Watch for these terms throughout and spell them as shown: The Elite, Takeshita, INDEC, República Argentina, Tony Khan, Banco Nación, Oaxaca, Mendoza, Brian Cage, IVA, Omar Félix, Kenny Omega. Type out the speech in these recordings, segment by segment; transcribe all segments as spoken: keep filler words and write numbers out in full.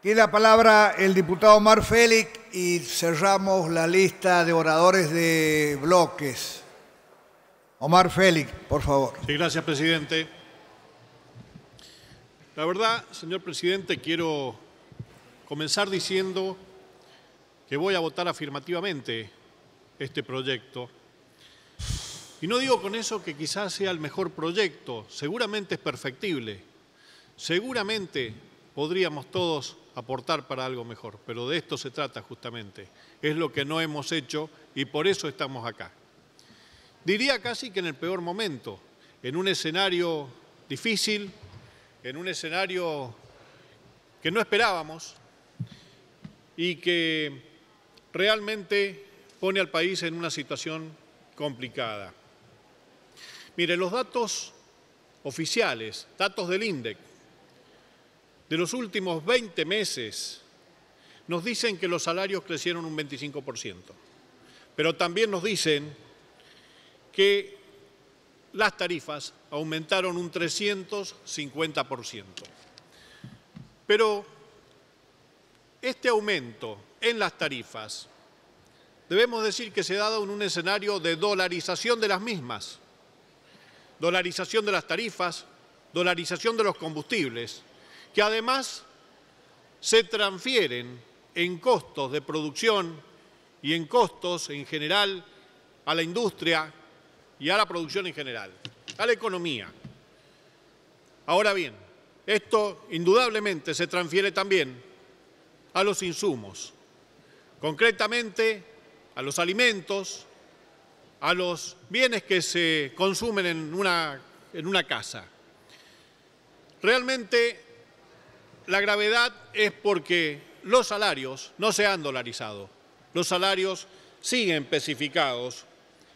Tiene la palabra el diputado Omar Félix y cerramos la lista de oradores de bloques. Omar Félix, por favor. Sí, gracias, presidente. La verdad, señor presidente, quiero comenzar diciendo que voy a votar afirmativamente este proyecto. Y no digo con eso que quizás sea el mejor proyecto, seguramente es perfectible, seguramente podríamos todos aportar para algo mejor, pero de esto se trata justamente, es lo que no hemos hecho y por eso estamos acá. Diría casi que en el peor momento, en un escenario difícil, en un escenario que no esperábamos y que realmente pone al país en una situación complicada. Mire, los datos oficiales, datos del INDEC, de los últimos veinte meses, nos dicen que los salarios crecieron un veinticinco por ciento, pero también nos dicen que las tarifas aumentaron un trescientos cincuenta por ciento. Pero este aumento en las tarifas, debemos decir que se ha dado en un escenario de dolarización de las mismas, dolarización de las tarifas, dolarización de los combustibles, que además se transfieren en costos de producción y en costos en general a la industria y a la producción en general, a la economía. Ahora bien, esto indudablemente se transfiere también a los insumos, concretamente a los alimentos, a los bienes que se consumen en una, en una casa. Realmente la gravedad es porque los salarios no se han dolarizado, los salarios siguen especificados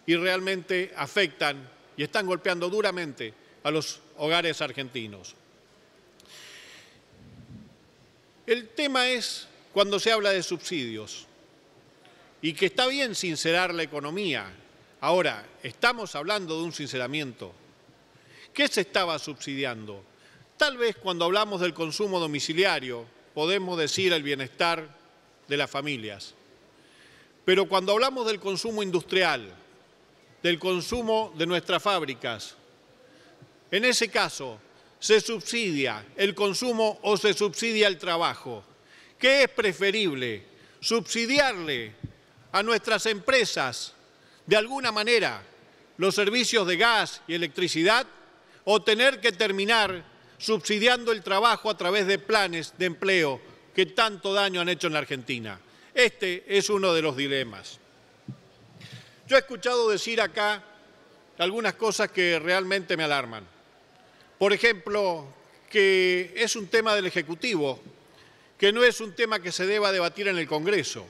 y realmente afectan y están golpeando duramente a los hogares argentinos. El tema es cuando se habla de subsidios y que está bien sincerar la economía. Ahora, estamos hablando de un sinceramiento. ¿Qué se estaba subsidiando? Tal vez cuando hablamos del consumo domiciliario podemos decir el bienestar de las familias. Pero cuando hablamos del consumo industrial, del consumo de nuestras fábricas. En ese caso, se subsidia el consumo o se subsidia el trabajo. ¿Qué es preferible? Subsidiarle a nuestras empresas, de alguna manera, los servicios de gas y electricidad o tener que terminar subsidiando el trabajo a través de planes de empleo que tanto daño han hecho en la Argentina. Este es uno de los dilemas. Yo he escuchado decir acá algunas cosas que realmente me alarman. Por ejemplo, que es un tema del Ejecutivo, que no es un tema que se deba debatir en el Congreso.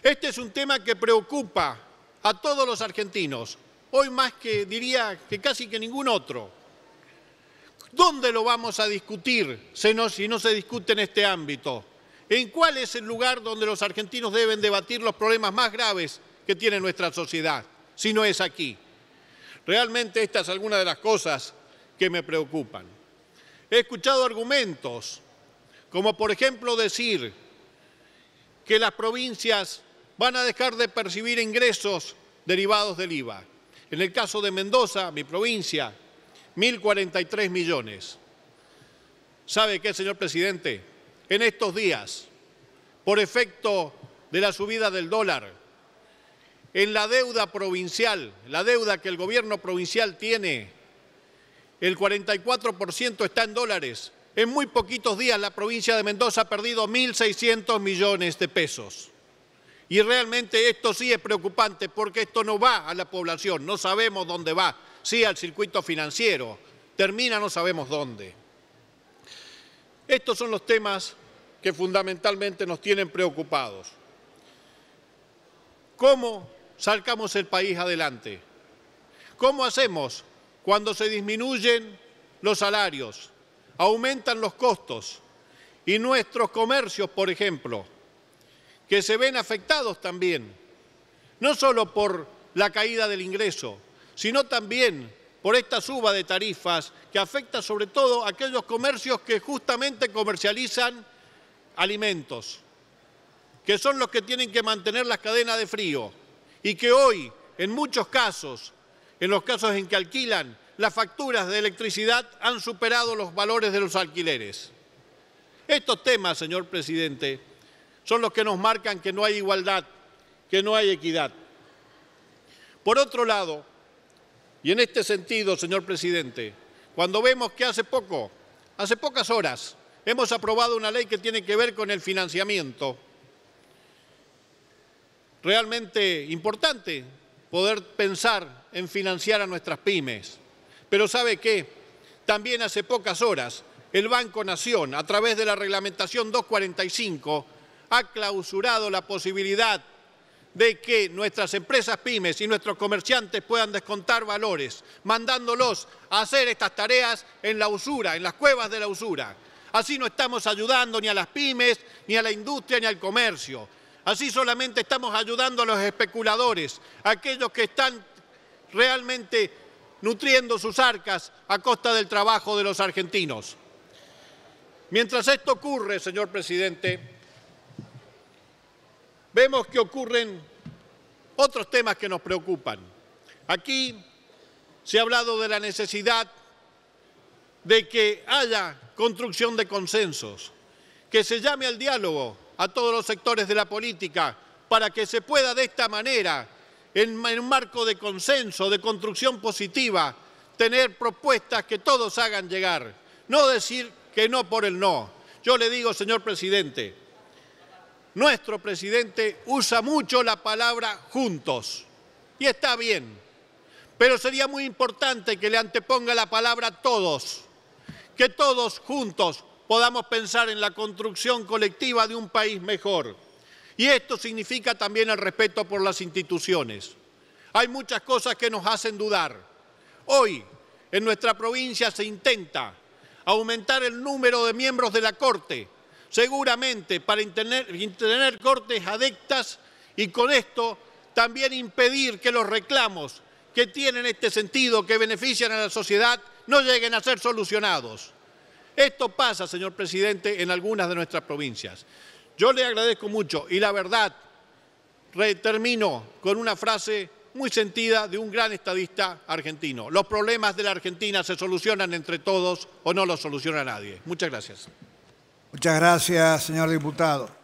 Este es un tema que preocupa a todos los argentinos, hoy más que diría que casi que ningún otro. ¿Dónde lo vamos a discutir si no se discute en este ámbito? ¿En cuál es el lugar donde los argentinos deben debatir los problemas más graves que tiene nuestra sociedad, si no es aquí? Realmente esta es alguna de las cosas que me preocupan. He escuchado argumentos, como por ejemplo decir que las provincias van a dejar de percibir ingresos derivados del I V A. En el caso de Mendoza, mi provincia, mil cuarenta y tres millones. ¿Sabe qué, señor presidente? En estos días, por efecto de la subida del dólar, en la deuda provincial, la deuda que el gobierno provincial tiene, el cuarenta y cuatro por ciento está en dólares. En muy poquitos días la provincia de Mendoza ha perdido mil seiscientos millones de pesos. Y realmente esto sí es preocupante porque esto no va a la población, no sabemos dónde va, sí al circuito financiero, termina no sabemos dónde. Estos son los temas que fundamentalmente nos tienen preocupados. ¿Cómo sacamos el país adelante? ¿Cómo hacemos cuando se disminuyen los salarios, aumentan los costos y nuestros comercios, por ejemplo, que se ven afectados también, no solo por la caída del ingreso, sino también por esta suba de tarifas que afecta sobre todo a aquellos comercios que justamente comercializan alimentos, que son los que tienen que mantener las cadenas de frío y que hoy, en muchos casos, en los casos en que alquilan, las facturas de electricidad han superado los valores de los alquileres. Estos temas, señor presidente, son los que nos marcan que no hay igualdad, que no hay equidad. Por otro lado, y en este sentido, señor presidente, cuando vemos que hace poco, hace pocas horas, hemos aprobado una ley que tiene que ver con el financiamiento, realmente importante poder pensar en financiar a nuestras pymes. Pero ¿sabe qué? También hace pocas horas el Banco Nación, a través de la reglamentación doscientos cuarenta y cinco, ha clausurado la posibilidad de que nuestras empresas pymes y nuestros comerciantes puedan descontar valores, mandándolos a hacer estas tareas en la usura, en las cuevas de la usura. Así no estamos ayudando ni a las pymes, ni a la industria, ni al comercio. Así solamente estamos ayudando a los especuladores, a aquellos que están realmente nutriendo sus arcas a costa del trabajo de los argentinos. Mientras esto ocurre, señor presidente, vemos que ocurren otros temas que nos preocupan. Aquí se ha hablado de la necesidad de que haya construcción de consensos, que se llame al diálogo a todos los sectores de la política para que se pueda de esta manera, en un marco de consenso, de construcción positiva, tener propuestas que todos hagan llegar. No decir que no por el no. Yo le digo, señor presidente, nuestro presidente usa mucho la palabra juntos, y está bien, pero sería muy importante que le anteponga la palabra todos, que todos juntos podamos pensar en la construcción colectiva de un país mejor. Y esto significa también el respeto por las instituciones. Hay muchas cosas que nos hacen dudar. Hoy, en nuestra provincia se intenta aumentar el número de miembros de la Corte, seguramente para tener cortes adectas y con esto también impedir que los reclamos que tienen este sentido, que benefician a la sociedad, no lleguen a ser solucionados. Esto pasa, señor presidente, en algunas de nuestras provincias. Yo le agradezco mucho y la verdad, termino con una frase muy sentida de un gran estadista argentino. Los problemas de la Argentina se solucionan entre todos o no los soluciona nadie. Muchas gracias. Muchas gracias, señor diputado.